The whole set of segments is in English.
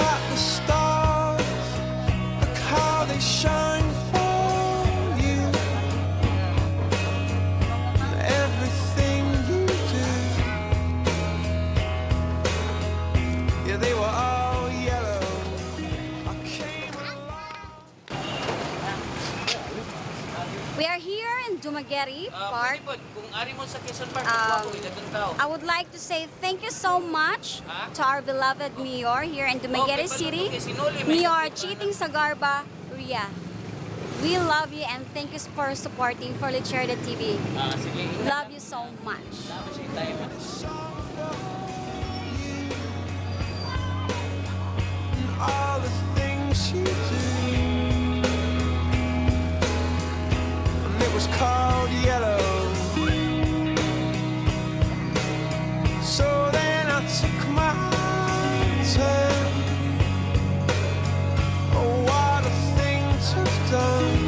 at the stars, look how they shine for you, everything you do. Yeah, they were all yellow. I came alive. We are here in Dumaguete Park. I would like to say thank you so much to our beloved mayor here in Dumaguete City, Mayor Cheating Sagarba Ria. We love you and thank you for supporting for Let's Share TV. Love you so much. It was called yellow. So then I took my turn. Oh, what a thing to have done.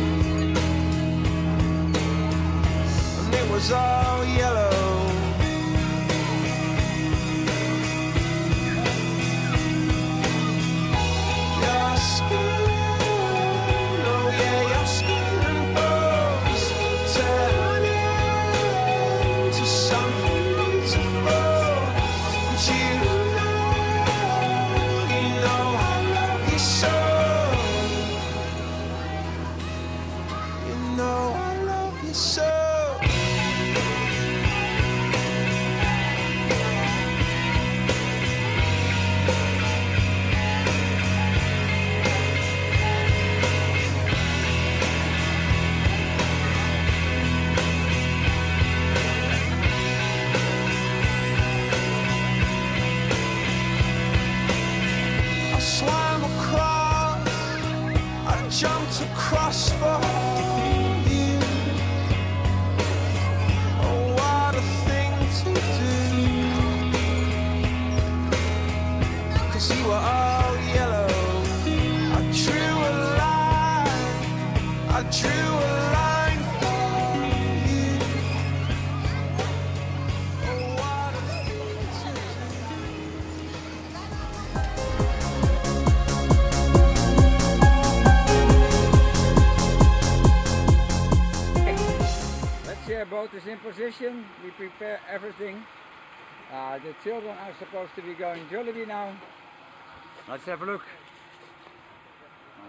And it was all yellow. Your skin, oh yeah, your skin. Boat is in position. We prepare everything. The children are supposed to be going Jollibee now. Let's have a look.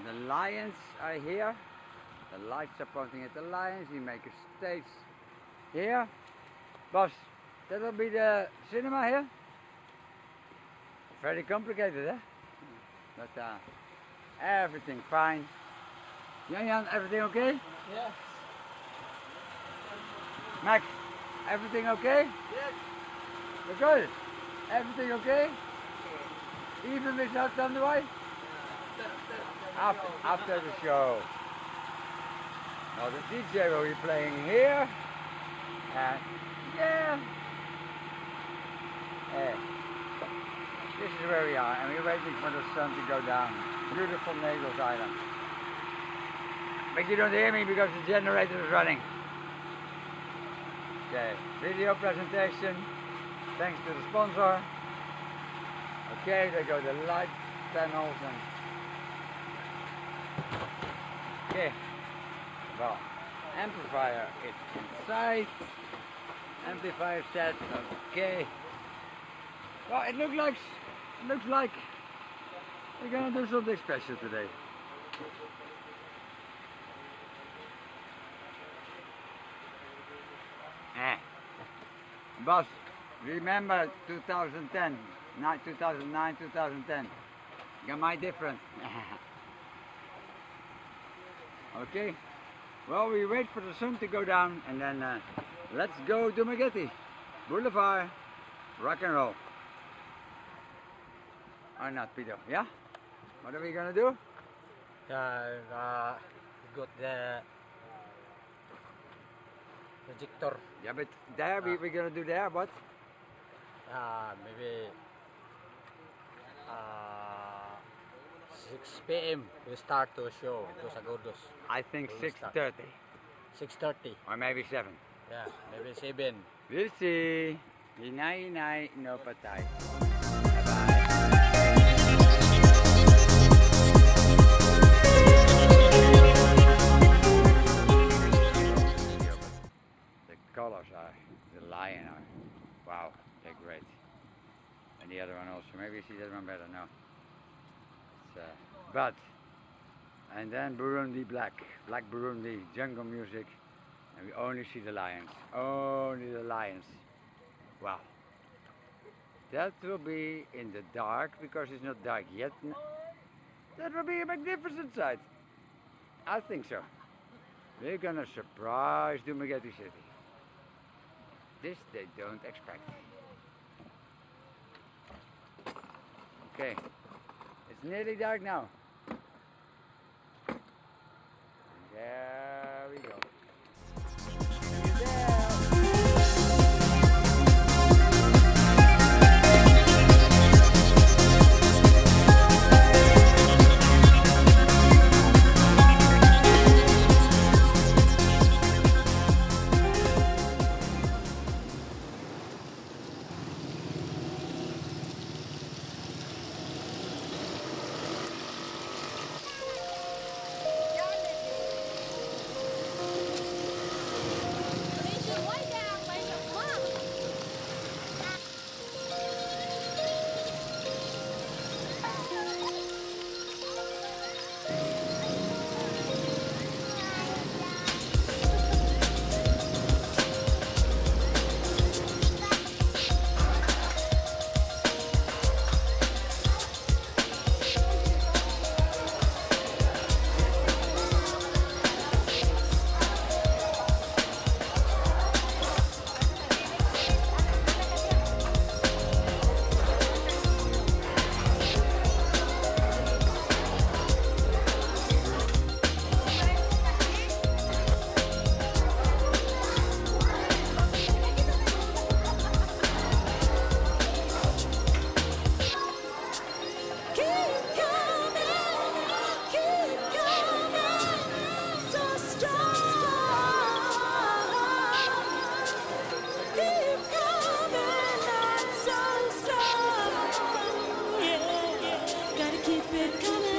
The lions are here. The lights are pointing at the lions. We make a stage here. Boss, that will be the cinema here. Very complicated, eh? But everything fine. Jan, everything okay? Yeah. Mac, everything okay? Yes. Because everything okay? Yes. Even without Thunderway? Yeah. After the show. Now the DJ will be playing here. And yeah. This is where we are, and we're waiting for the sun to go down. Beautiful Nagel's Island. But you don't hear me because the generator is running. Okay, video presentation, thanks to the sponsor. Okay, there go the light panels and... Okay, well, amplifier is inside. Amplifier set, okay. Well, it looks like we're gonna do something special today. Boss, remember 2010, 2009, 2010. Got my difference. Okay. Well, we wait for the sun to go down and then let's go to Mageti Boulevard. Rock and roll. Or not, Peter? Yeah. What are we gonna do? Got the projector. Yeah, but there we're gonna do there what? Maybe 6 p.m. we start to show to Sagurdos. I think 6:30. 6:30. Or maybe 7. Yeah, maybe 7. We'll see. Hinay hinay no patay. Bye bye. don't remember now. But and then Burundi black Burundi jungle music, and we only see the lions, only the lions. Wow, that will be in the dark because it's not dark yet. That will be a magnificent sight. I think so. We're gonna surprise Dumaguete City. This they don't expect. Okay, it's nearly dark now. There we go. Keep it coming.